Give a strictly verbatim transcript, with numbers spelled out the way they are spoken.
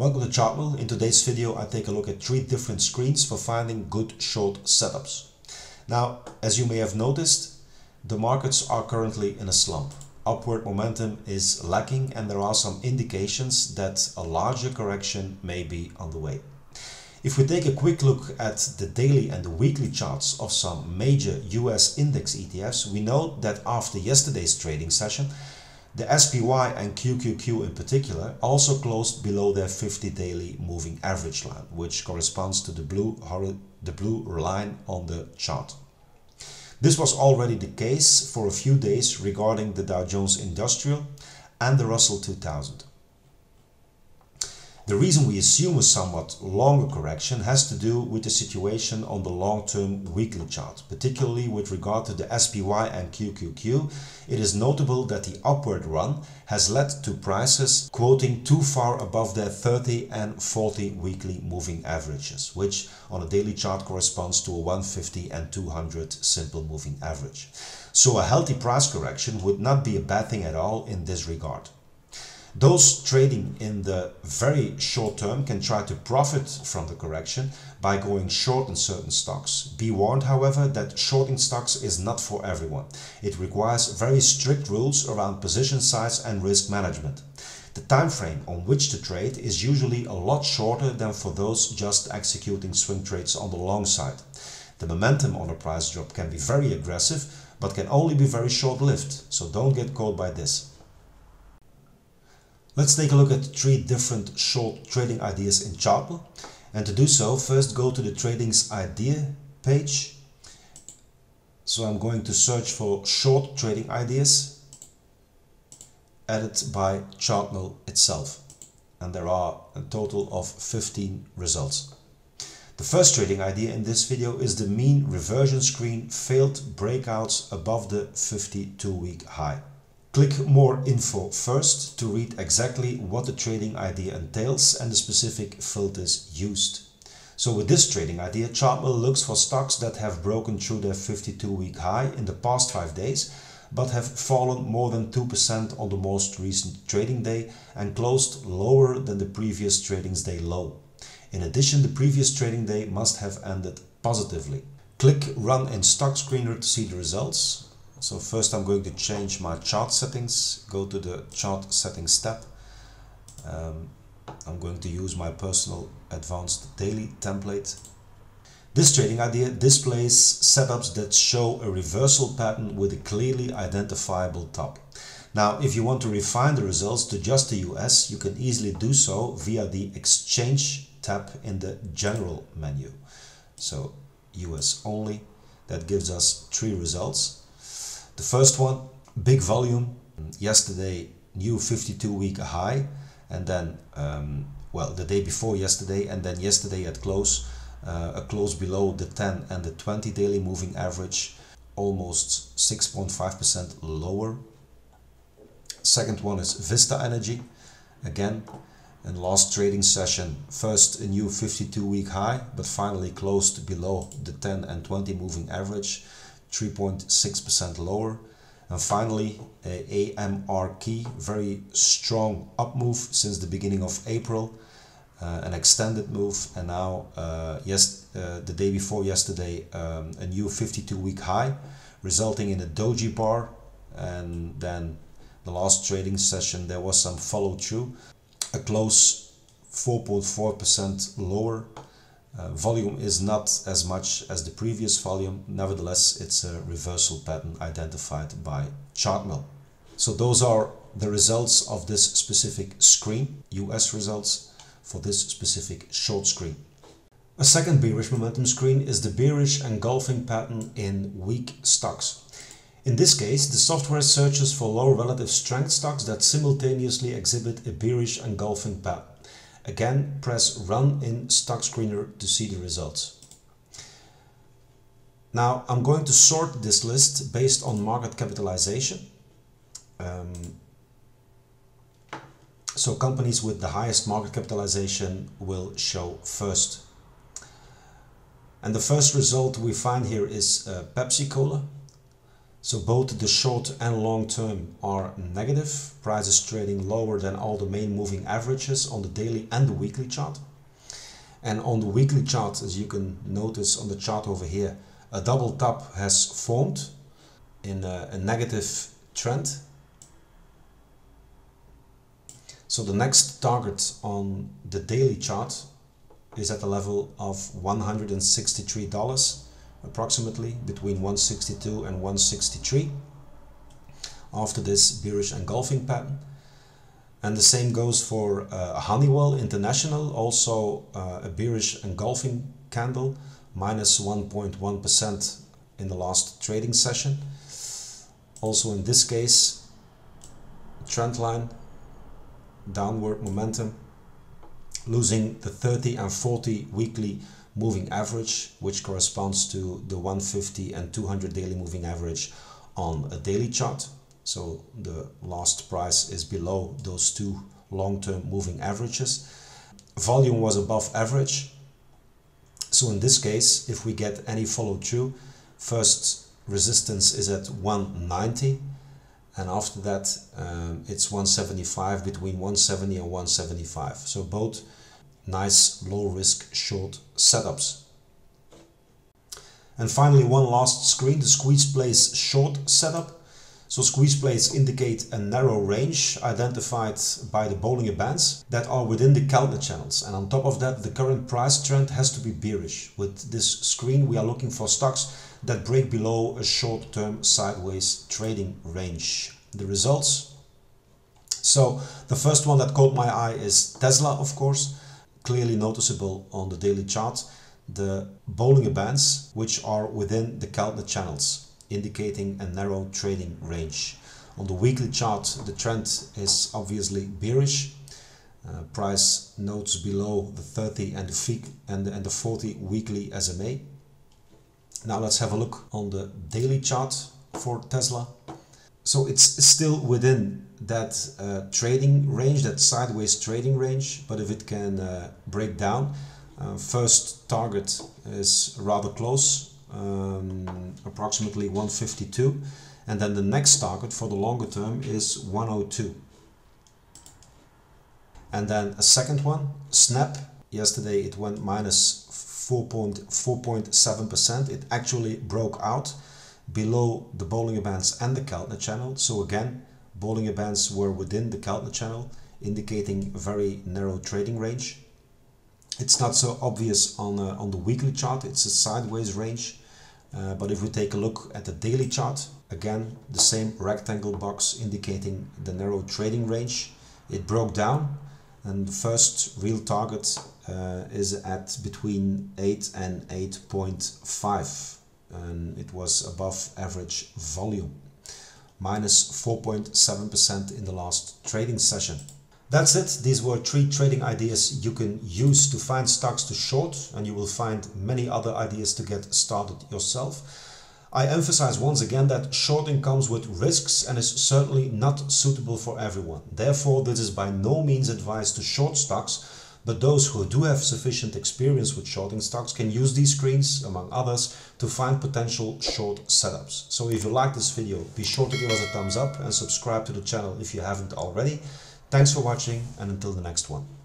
Welcome to ChartMill. In today's video, I take a look at three different screens for finding good short setups. Now, as you may have noticed, the markets are currently in a slump. Upward momentum is lacking and there are some indications that a larger correction may be on the way. If we take a quick look at the daily and the weekly charts of some major U S index E T Fs, we know that after yesterday's trading session, the S P Y and Q Q Q in particular also closed below their fifty daily moving average line, which corresponds to the blue, the blue line on the chart. This was already the case for a few days regarding the Dow Jones Industrial and the Russell two thousand. The reason we assume a somewhat longer correction has to do with the situation on the long-term weekly chart, particularly with regard to the S P Y and Q Q Q. It is notable that the upward run has led to prices quoting too far above their thirty and forty weekly moving averages, which on a daily chart corresponds to a one fifty and two hundred simple moving average. So a healthy price correction would not be a bad thing at all in this regard. Those trading in the very short term can try to profit from the correction by going short in certain stocks. Be warned, however, that shorting stocks is not for everyone. It requires very strict rules around position size and risk management. The time frame on which to trade is usually a lot shorter than for those just executing swing trades on the long side. The momentum on a price drop can be very aggressive, but can only be very short-lived, so don't get caught by this. Let's take a look at three different short trading ideas in ChartMill, and to do so first go to the Trading's idea page. So I'm going to search for short trading ideas added by ChartMill itself, and there are a total of fifteen results. The first trading idea in this video is the mean reversion screen failed breakouts above the fifty-two week high. Click more info first to read exactly what the trading idea entails and the specific filters used. So with this trading idea, ChartMill looks for stocks that have broken through their fifty-two week high in the past five days, but have fallen more than two percent on the most recent trading day and closed lower than the previous trading day low. In addition, the previous trading day must have ended positively. Click Run in Stock Screener to see the results. So first I'm going to change my chart settings, go to the chart settings tab. Um, I'm going to use my personal advanced daily template. This trading idea displays setups that show a reversal pattern with a clearly identifiable top. Now, if you want to refine the results to just the U S, you can easily do so via the Exchange tab in the General menu. So U S only, that gives us three results. The first one, big volume, yesterday new fifty-two week high, and then, um, well, the day before yesterday, and then yesterday at close, uh, a close below the ten and the twenty daily moving average, almost six point five percent lower. Second one is Vista Energy, again, in last trading session, first a new fifty-two week high, but finally closed below the ten and twenty moving average, three point six percent lower. And finally, a A M R key, very strong up move since the beginning of April, uh, an extended move, and now uh, yes, uh, the day before yesterday, um, a new fifty-two week high, resulting in a doji bar. And then the last trading session, there was some follow through, a close four point four percent lower. Uh, volume is not as much as the previous volume, nevertheless it's a reversal pattern identified by ChartMill. So those are the results of this specific screen, U S results for this specific short screen. A second bearish momentum screen is the bearish engulfing pattern in weak stocks. In this case, the software searches for low relative strength stocks that simultaneously exhibit a bearish engulfing pattern. Again, press Run in Stock Screener to see the results. Now I'm going to sort this list based on market capitalization. Um, so companies with the highest market capitalization will show first. And the first result we find here is uh, PepsiCo. So both the short and long term are negative, prices trading lower than all the main moving averages on the daily and the weekly chart. And on the weekly chart, as you can notice on the chart over here, a double top has formed in a, a negative trend. So the next target on the daily chart is at the level of one hundred sixty-three dollars approximately, between one sixty-two and one sixty-three. After this bearish engulfing pattern, and the same goes for uh, Honeywell International, also uh, a bearish engulfing candle, minus one point one percent in the last trading session. Also in this case, trend line, downward momentum, losing the thirty and forty weekly moving average, which corresponds to the one fifty and two hundred daily moving average on a daily chart. So the last price is below those two long-term moving averages. Volume was above average. So in this case, if we get any follow-through, first resistance is at one ninety, and after that um, it's one seventy-five, between one seventy and one seventy-five. So both nice low-risk short setups. And finally, one last screen, the squeeze plays short setup. So squeeze plays indicate a narrow range identified by the Bollinger Bands that are within the Kaltner channels, and on top of that the current price trend has to be bearish. With this screen we are looking for stocks that break below a short-term sideways trading range. The results? So the first one that caught my eye is Tesla, of course, clearly noticeable on the daily chart, the Bollinger Bands which are within the Kaltner channels, indicating a narrow trading range. On the weekly chart the trend is obviously bearish, uh, price notes below the thirty and the, and, the, and the forty weekly S M A. Now let's have a look on the daily chart for Tesla. So it's still within that uh, trading range, that sideways trading range, but if it can uh, break down, uh, first target is rather close, Um, approximately one fifty-two, and then the next target for the longer term is one oh two, and then a second one, Snap. Yesterday it went minus four point seven percent. It actually broke out below the Bollinger Bands and the Kaltner channel. So again, Bollinger Bands were within the Kaltner channel, indicating very narrow trading range. It's not so obvious on uh, on the weekly chart, it's a sideways range. Uh, but if we take a look at the daily chart, again, the same rectangle box indicating the narrow trading range. It broke down, and the first real target uh, is at between eight and eight point five. And it was above average volume, minus four point seven percent in the last trading session. That's it. These were three trading ideas you can use to find stocks to short, and you will find many other ideas to get started yourself. I emphasize once again that shorting comes with risks and is certainly not suitable for everyone. Therefore, this is by no means advice to short stocks, but those who do have sufficient experience with shorting stocks can use these screens, among others, to find potential short setups. So if you like this video, be sure to give us a thumbs up and subscribe to the channel if you haven't already. Thanks for watching, and until the next one.